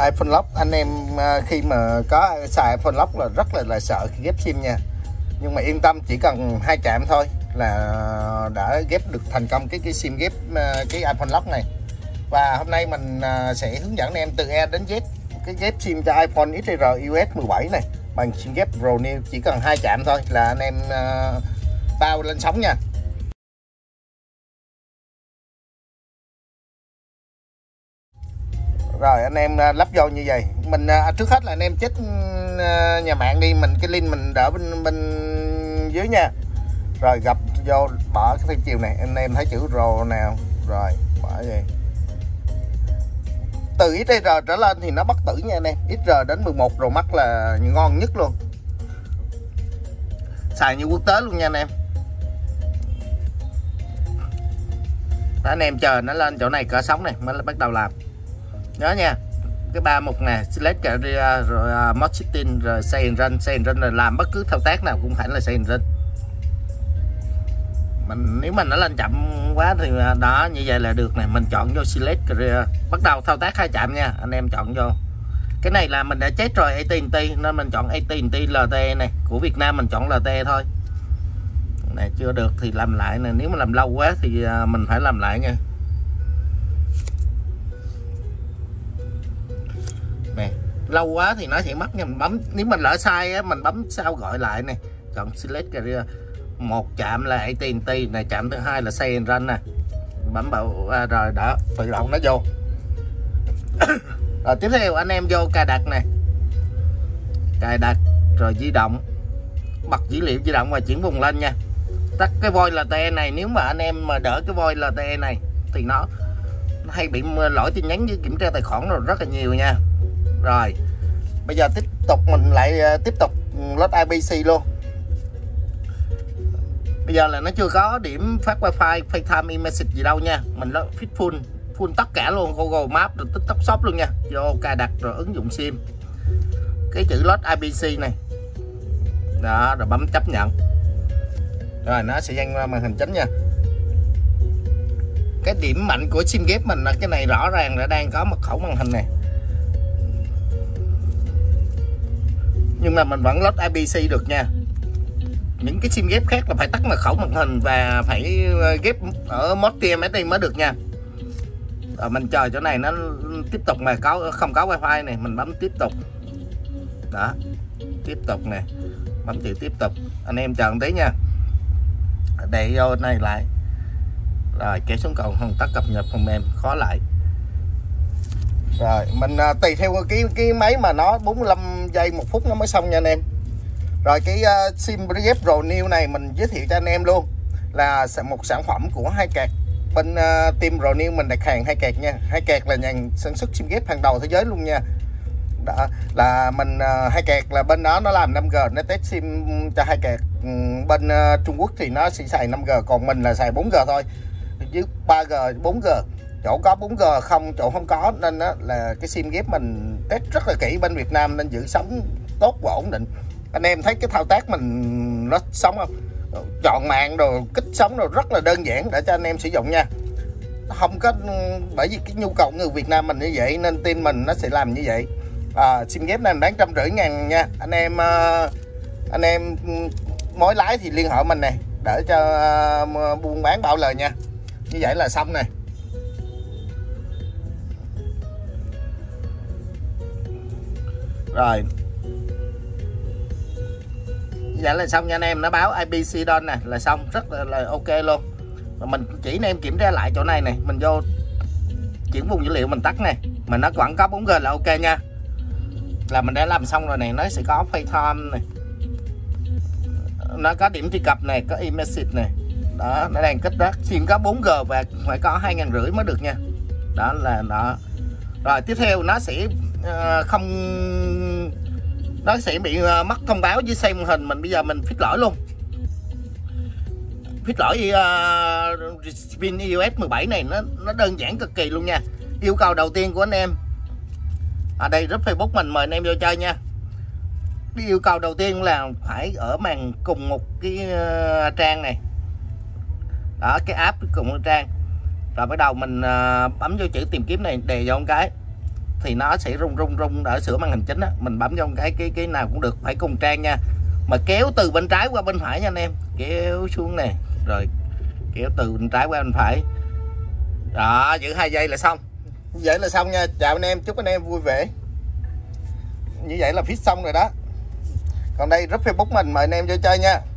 iPhone Lock. Anh em khi mà có xài iPhone Lock là rất là sợ khi ghép sim nha. Nhưng mà yên tâm, chỉ cần 2 chạm thôi là đã ghép được thành công cái sim ghép cái iPhone Lock này. Và hôm nay mình sẽ hướng dẫn em từ E đến Z cái ghép sim cho iPhone XR iOS 17 này bằng sim ghép Pro New. Chỉ cần 2 chạm thôi là anh em bao lên sóng nha. Rồi anh em lắp vô như vậy. Mình trước hết là anh em check nhà mạng đi, mình cái link mình đỡ bên dưới nha. Rồi gặp vô bỏ cái phim chiều này, anh em thấy chữ Pro nào, rồi bỏ vậy. Từ XR trở lên thì nó bất tử nha anh em. XR đến 11 Pro Max là ngon nhất luôn. Xài như quốc tế luôn nha anh em. Đó, anh em chờ nó lên chỗ này cỡ sóng này mới bắt đầu làm. Nhớ nha, cái 3 mục nè, select career, rồi mod setting, rồi save and run, rồi làm bất cứ thao tác nào cũng phải là save and run. Nếu mình nó lên chậm quá thì đó, như vậy là được này. Mình chọn vô select career, bắt đầu thao tác 2 chạm nha, anh em chọn vô. Cái này là mình đã chết rồi AT&T nên mình chọn AT&T LTE này, của Việt Nam mình chọn LTE thôi. Này chưa được thì làm lại nè, nếu mà làm lâu quá thì mình phải làm lại nha. Này, lâu quá thì nó sẽ mất nha, mình bấm, nếu mình lỡ sai á mình bấm sao gọi lại này, chọn select career. Một chạm là AT&T này, chạm thứ hai là save and run nè. Bấm vào rồi đó, tự động nó vô. Rồi tiếp theo anh em vô cài đặt này. Cài đặt rồi di động. Bật dữ liệu di động và chuyển vùng lên nha. Tắt cái voice LTE này, nếu mà anh em mà đỡ cái voice LTE này thì nó hay bị lỗi tin nhắn với kiểm tra tài khoản rồi rất là nhiều nha. Rồi. Bây giờ tiếp tục mình lại tiếp tục load IPC luôn. Bây giờ là nó chưa có điểm phát wifi, FaceTime, iMessage gì đâu nha. Mình nó fit full tất cả luôn, Google Maps rồi TikTok Shop luôn nha. Vô cài đặt rồi ứng dụng sim. Cái chữ load IPC này. Đó, rồi bấm chấp nhận. Rồi nó sẽ dâng ra màn hình chính nha. Cái điểm mạnh của sim ghép mình là cái này rõ ràng đã đang có mật khẩu màn hình này. Nhưng mà mình vẫn load IPC được nha. Những cái sim ghép khác là phải tắt mật khẩu màn hình và phải ghép ở mod TMSD mới được nha. Rồi mình chờ chỗ này nó tiếp tục mà có không có wifi này, mình bấm tiếp tục. Đó. Tiếp tục nè. Bấm chữ tiếp tục. Anh em chờ một tí nha. Để vô này lại. Rồi kéo xuống cầu không tắt cập nhật phần mềm khó lại. Rồi mình tùy theo cái máy mà nó 45 giây 1 phút nó mới xong nha anh em. Rồi cái sim ghép Pro New này mình giới thiệu cho anh em luôn, là một sản phẩm của Hai Kẹt. Bên team Pro New mình đặt hàng Hai Kẹt nha. Hai Kẹt là nhà sản xuất sim ghép hàng đầu thế giới luôn nha. Đó, là mình Hai Kẹt là bên đó nó làm 5G, nó test sim cho Hai Kẹt. Bên Trung Quốc thì nó sẽ xài 5G, còn mình là xài 4G thôi. Chứ 3G, 4G, chỗ có 4G không, chỗ không có. Nên đó, là cái sim ghép mình test rất là kỹ bên Việt Nam nên giữ sóng tốt và ổn định. Anh em thấy cái thao tác mình nó sống không? Chọn mạng rồi kích sống rồi rất là đơn giản để cho anh em sử dụng nha. Không có, bởi vì cái nhu cầu người Việt Nam mình như vậy nên team mình nó sẽ làm như vậy. Sim ghép này bán 150.000 nha. Anh em mối lái thì liên hệ mình này để cho buôn bán bảo lời nha. Như vậy là xong này. Rồi. Dạ là xong nha anh em, nó báo IPC done nè là xong, rất là ok luôn. Và mình chỉ anh em kiểm tra lại chỗ này này, mình vô chuyển vùng dữ liệu mình tắt này, mà nó vẫn có 4G là ok nha. Là mình đã làm xong rồi này, nó sẽ có FaceTime này, nó có điểm truy cập này, có iMessage này. Đó, nó đang kích đó, sim có 4G và phải có 2.500 mới được nha. Đó là đó. Rồi tiếp theo nó sẽ nó sẽ bị mất thông báo với xem màn hình mình. Bây giờ mình fix lỗi luôn. Fix lỗi pin iOS 17 này nó đơn giản cực kỳ luôn nha. Yêu cầu đầu tiên của anh em ở đây, group Facebook mình mời anh em vô chơi nha. Cái yêu cầu đầu tiên là phải ở màn cùng một cái trang này. Đó, cái app cùng một trang. Rồi bắt đầu mình bấm vô chữ tìm kiếm này, đè vô một cái. thì nó sẽ rung ở sửa màn hình chính á, mình bấm trong cái nào cũng được, phải cùng trang nha. Mà kéo từ bên trái qua bên phải nha anh em, kéo xuống nè, rồi kéo từ bên trái qua bên phải. Đó, giữ 2 giây là xong. Như vậy là xong nha. Chào anh em, chúc anh em vui vẻ. Như vậy là fit xong rồi đó. Còn đây group Facebook mình mời anh em vô chơi nha.